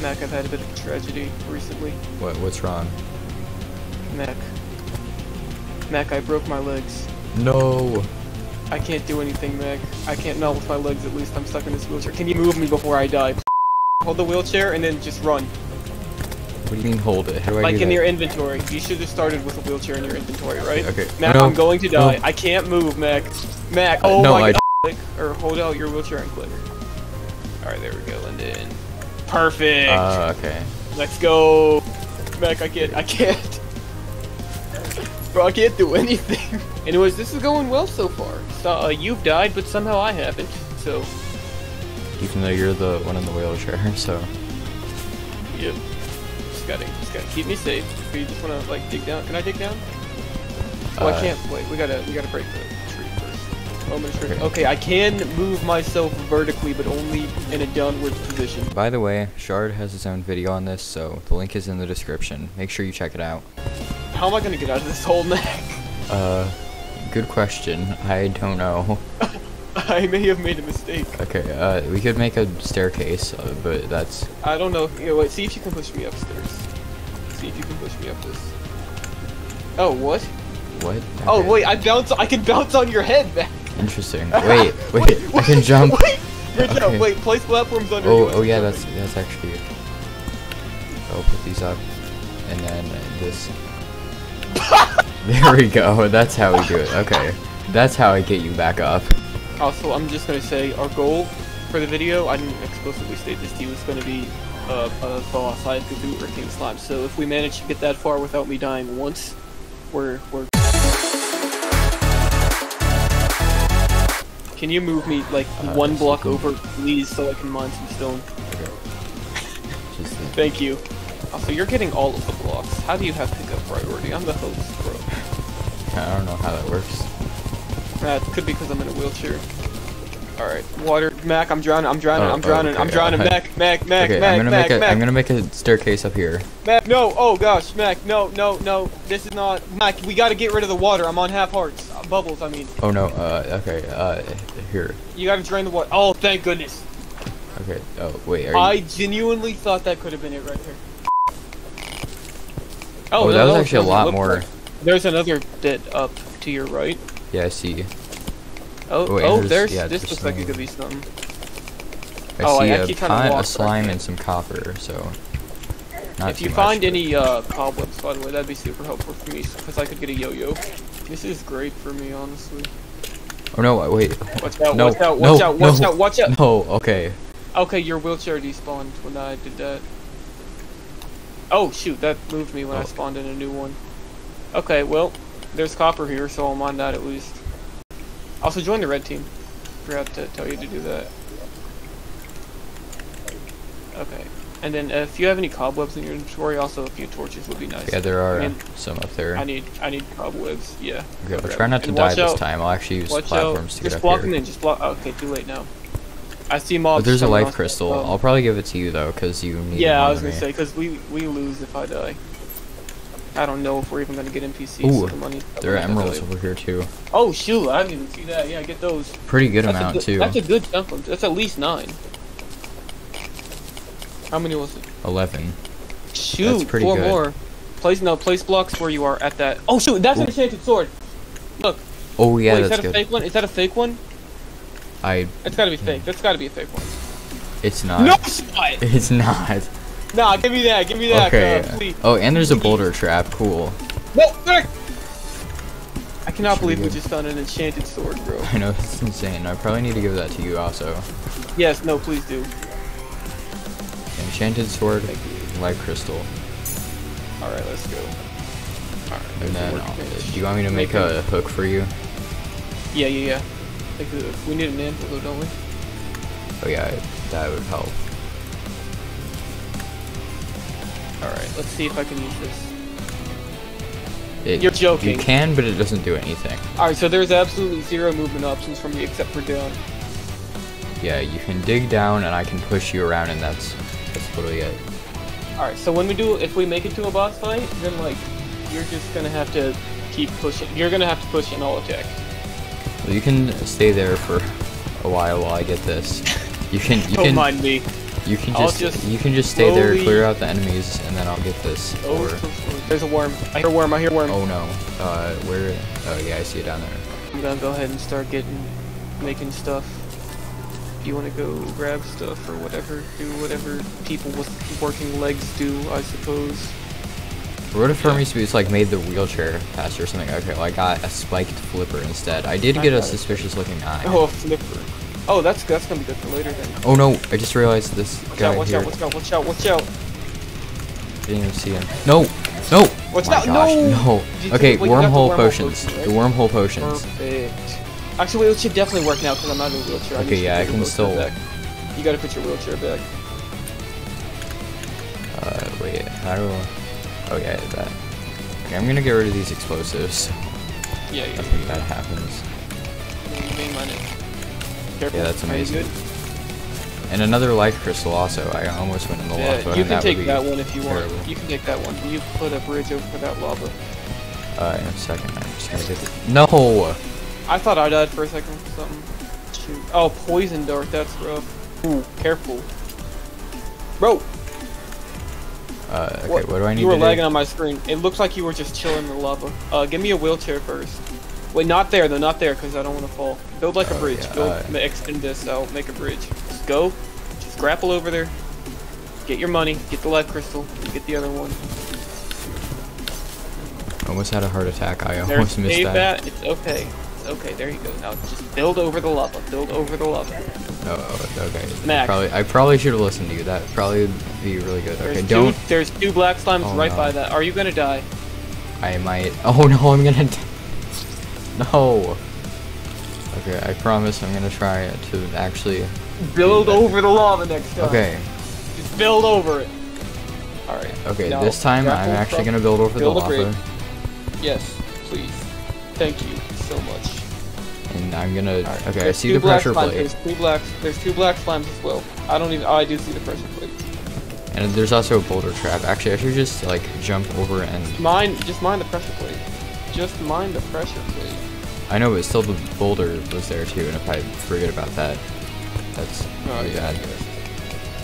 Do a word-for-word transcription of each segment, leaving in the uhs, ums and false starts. Mac, I've had a bit of a tragedy recently. What? What's wrong? Mac. Mac, I broke my legs. No. I can't do anything, Mac. I can't kneel with my legs, at least. I'm stuck in this wheelchair. Can you move me before I die? Hold the wheelchair and then just run. What do you mean hold it? How do I like do in that? Your inventory. You should have started with a wheelchair in your inventory, right? Okay. Mac, no. I'm going to die. No. I can't move, Mac. Mac, oh uh, no, my I... God. Click, or hold out your wheelchair and click. Alright, there we go, and then... Perfect! Uh, okay. Let's go! Mac, I can't, I can't. Bro, I can't do anything. Anyways, this is going well so far. So, uh, you've died, but somehow I haven't, so... Even though you're the one in the wheelchair, so... Yep. Just gotta, just gotta keep me safe. If you just wanna, like, dig down? Can I dig down? Oh, uh, I can't. Wait, we gotta, we gotta break the tree first. Oh, my tree. Okay. Okay, I can move myself vertically, but only in a downward position. By the way, Shard has his own video on this, so the link is in the description. Make sure you check it out. How am I gonna get out of this hole, Mac? Uh, good question. I don't know. I may have made a mistake. Okay, uh, we could make a staircase, uh, but that's... I don't know. You know, wait, see if you can push me upstairs. See if you can push me up this. Oh, what? What? Okay. Oh, wait, I bounce. I can bounce on your head, Mac. Interesting. Wait, wait, wait, I can jump. Wait, wait, okay. Wait, place platforms under. Oh, oh yeah, that's, that's actually... I'll put these up, and then this... There we go, that's how we do it. Okay, that's how I get you back up. Also, I'm just gonna say our goal for the video, I didn't explicitly state this to you, is gonna be uh, a boss, I have to do it, or King Slime. So if we manage to get that far without me dying once, we're... we're Can you move me, like, uh, one block cool. over, please, so I can mine some stone? Okay. Just Thank you. Also, you're getting all of the blocks. How do you have pickup priority? I'm the host, bro. I don't know how that works. Uh, it could be because I'm in a wheelchair. Alright, water. Mac, I'm drowning, I'm drowning, oh, I'm drowning, okay, I'm drowning. Okay. Mac, Mac, Mac, okay, Mac, I'm Mac, a, Mac. I'm gonna make a staircase up here. Mac, no, oh gosh, Mac, no, no, no. This is not... Mac, we gotta get rid of the water. I'm on half hearts. Uh, bubbles, I mean. Oh no, uh, okay, uh, here. You gotta drain the water. Oh, thank goodness. Okay, oh, wait, are you... I genuinely thought that could have been it right here. Oh, oh no, that was actually a lot more. Like. There's another bit up to your right. Yeah, I see. Oh, oh, wait, oh there's, there's yeah, this there's looks something. Like it could be something. I oh, see I, I keep a, pine, a slime right. and some copper, so. Not if you much, find but... any uh, cobwebs, by the way, that'd be super helpful for me, because I could get a yo-yo. This is great for me, honestly. Oh no! Wait. Watch out! No, watch out! Watch no, out! Watch no, out! Watch out! No. Okay. Okay, your wheelchair despawned when I did that. Oh shoot, that moved me when oh. I spawned in a new one. Okay, well, there's copper here, so I'll mine that at least. Also join the red team. Forgot to tell you to do that. Okay, and then if you have any cobwebs in your inventory, also a few torches would be nice. Yeah, there are and some up there. I need I need cobwebs, yeah. Okay, I'll try not to die this time, I'll actually use platforms to get up here. Just block them in, just block, okay, too late now. I see mobs. But there's a life crystal. I'll probably give it to you though, cause you need. Yeah, I was gonna say, because we we lose if I die. I don't know if we're even gonna get N P Cs. Ooh, for the money. There are emeralds over here too. Oh shoot! I didn't even see that. Yeah, get those. Pretty good amount too. That's a good chunk of them. That's at least nine. How many was it? Eleven. Shoot, four more. Place no place blocks where you are at that. Oh shoot! That's an enchanted sword. Look. Oh yeah, that's good. Is that a fake one? Is that a fake one? I. It's gotta be fake. That's gotta be a fake one. It's not. No, it's not. It's not. Nah, give me that. Give me that. Okay. Uh, please. Oh, and there's a boulder trap. Cool. No, Eric! I cannot Should believe we, we just found an enchanted sword, bro. I know, it's insane. I probably need to give that to you also. Yes. No, please do. Enchanted sword, light crystal. All right, let's go. All right. And then, do you want me to make, make a it. hook for you? Yeah. Yeah. Yeah. We need an anvil though, don't we? Oh yeah, that would help. Alright, let's see if I can use this. It, You're joking. You can, but it doesn't do anything. Alright, so there's absolutely zero movement options for me except for down. Yeah, you can dig down and I can push you around and that's, that's literally it. Alright, so when we do, if we make it to a boss fight, then like, you're just gonna have to keep pushing. You're gonna have to push and I'll attack. You can stay there for a while while I get this. You can. You Don't can, mind me. You can just, just you can just stay there, clear out the enemies, and then I'll get this. Oh, or... there's a worm. I hear a worm. I hear a worm. Oh no. Uh, where? Oh yeah, I see it down there. I'm gonna go ahead and start getting, making stuff. If you want to go grab stuff or whatever, do whatever people with working legs do, I suppose. Rotifermes boots like made the wheelchair faster or something. Okay, well I got a spiked flipper instead. I did get I a suspicious it. looking eye. Oh, a flipper. Oh, that's that's gonna be good for later then. Oh no, I just realized this watch guy out, watch here. Watch out! Watch out! Watch out! Watch out! Didn't even see him. No! No! Watch out! No! No! Okay, Wait, wormhole, wormhole potions. potions right? The wormhole potions. Perfect. Actually, it should definitely work now because I'm out of a wheelchair. I okay, yeah, I can still. Back. You gotta put your wheelchair back. Uh, wait. How do I? Oh yeah, that. Okay, I'm gonna get rid of these explosives. Yeah, yeah. I think that happens. Careful. Yeah, that's amazing. And another life crystal also. I almost went in the yeah, lava. You can take that one if you terrible. want. You can take that one. You put a bridge over that lava. Uh, in a second, I'm just gonna get this. No. I thought I died for a second or something. Shoot. Oh, poison dart, that's rough. Ooh, careful. Bro! Uh, okay, what, what do I need to do? You were lagging on my screen. It looks like you were just chilling in the lava. Uh, give me a wheelchair first. Wait, not there though, not there, because I don't want to fall. Build like oh, a bridge. Yeah, Build, uh, extend this out, make a bridge. Just go, just grapple over there. Get your money, get the life crystal, and get the other one. Almost had a heart attack, I There's almost missed that. that. It's okay. Okay, there you go. Now just build over the lava. Build over the lava. Oh, okay. Max. I probably, I probably should have listened to you. That probably would be really good. Okay, there's don't. Two, there's two black slimes oh, right no. by that. Are you gonna die? I might. Oh no, I'm gonna. Die. No. Okay, I promise I'm gonna try to actually. Build over the lava next time. Okay. Just build over it. All right. Okay, now, this time I'm actually gonna build over build the lava. Yes, please. Thank you so much. And I'm gonna. Right. Okay, there's I see the pressure slime. plate. There's two black. There's two black slimes as well. I don't even. Oh, I do see the pressure plate. And there's also a boulder trap. Actually, I should just like jump over and. Mine. Just mine the pressure plate. Just mine the pressure plate. I know, but still the boulder was there too. And if I forget about that, that's oh, really yeah, bad.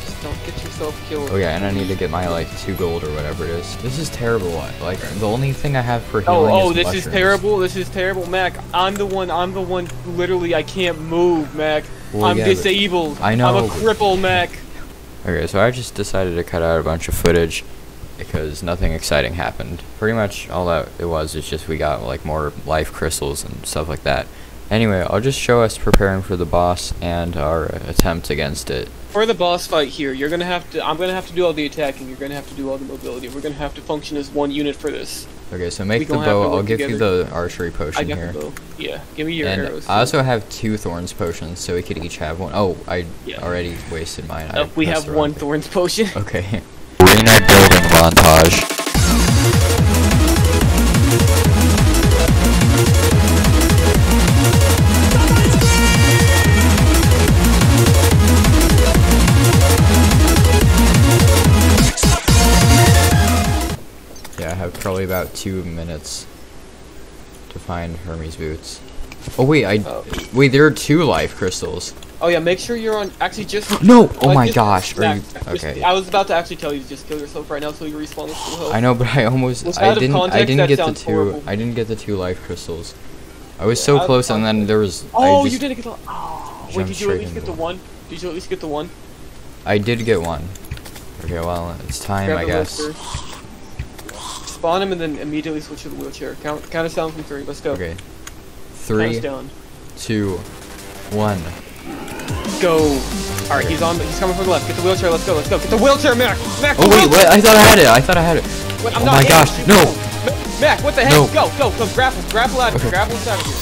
Just don't get yourself killed. Oh yeah, and I need to get my like two gold or whatever it is. This is terrible. Like the only thing I have for healing oh, oh, is mushrooms. Oh, this is terrible. This is terrible, Mac. I'm the one. I'm the one. Literally, I can't move, Mac. Well, I'm yeah, disabled. I know. I'm a cripple, Mac. Okay, so I just decided to cut out a bunch of footage because nothing exciting happened. Pretty much all that it was is just we got like more life crystals and stuff like that. Anyway, I'll just show us preparing for the boss and our attempt against it. For the boss fight here, you're gonna have to I'm gonna have to do all the attacking, you're gonna have to do all the mobility, we're gonna have to function as one unit for this. Okay, so make we the bow, I'll give together. you the archery potion I got here. The bow. Yeah, give me your and arrows. I also have two thorns potions, so we could each have one. Oh, I yeah. already wasted mine. Uh, we have one thing. thorns potion. Okay. Arena building montage. Yeah, I have probably about two minutes to find Hermes boots. Oh wait, I oh. wait. There are two life crystals. Oh yeah, make sure you're on. Actually, just no. Oh my gosh. Are you, okay. I was about to actually tell you to just kill yourself right now, so you respawn with full health. I know, but I almost. I didn't. Context, I didn't get the two. Horrible. I didn't get the two life crystals. I was yeah, so I close, and then there was. Oh, you didn't get the. Oh, wait, did you at least get the one? Did you at least get the one? I did get one. Okay, well, it's time, Grab I guess. Spawn him and then immediately switch to the wheelchair. Count, count us down from three. Let's go. Okay. Three, two, one. Go. All right, okay. he's on. He's coming from the left. Get the wheelchair. Let's go. Let's go. Get the wheelchair, Mac. Mac. Oh wait, wait, I thought I had it. I thought I had it. Wait, I'm oh not my gosh, no. no. Mac, what the heck? No. Go, go, go. Grapple, grapple out of here. Okay. Grapple out of here.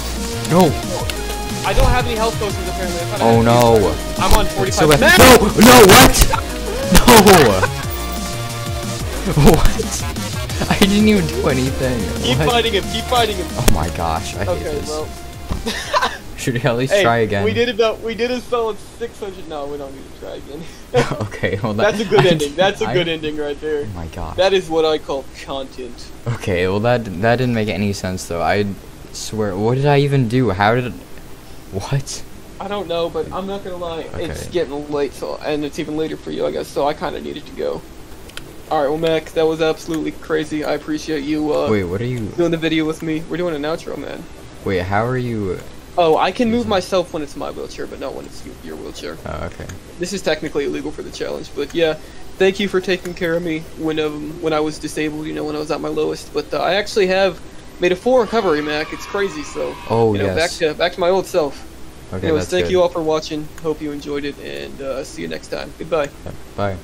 No. I don't have any health potions apparently. I oh I no. These. I'm on forty-five. So Mac. No, no, what? No. What? I didn't even do anything. Keep what? fighting him. Keep fighting him. Oh my gosh, I hate okay, this. Well. Should we at least hey, try again? We did about. We did a solid six hundred. No, we don't need to try again. Okay, well that, that's a good I, ending. That's a good I, ending right there. Oh my god. That is what I call content. Okay, well that that didn't make any sense though. I swear. What did I even do? How did? It, what? I don't know, but I'm not gonna lie. Okay. It's getting late, so and it's even later for you, I guess. So I kind of needed to go. All right, well, Max, that was absolutely crazy. I appreciate you. Uh, Wait, what are you doing the video with me? We're doing an outro, man. Wait, how are you? Oh, I can move myself when it's my wheelchair, but not when it's your wheelchair. Oh, okay. This is technically illegal for the challenge, but yeah, thank you for taking care of me when um when I was disabled, you know, when I was at my lowest. But uh, I actually have made a full recovery, Mac. It's crazy, so oh you know, yes. Back to back to my old self. Okay, anyways, that's thank good. you all for watching. Hope you enjoyed it, and uh, see you next time. Goodbye. Bye.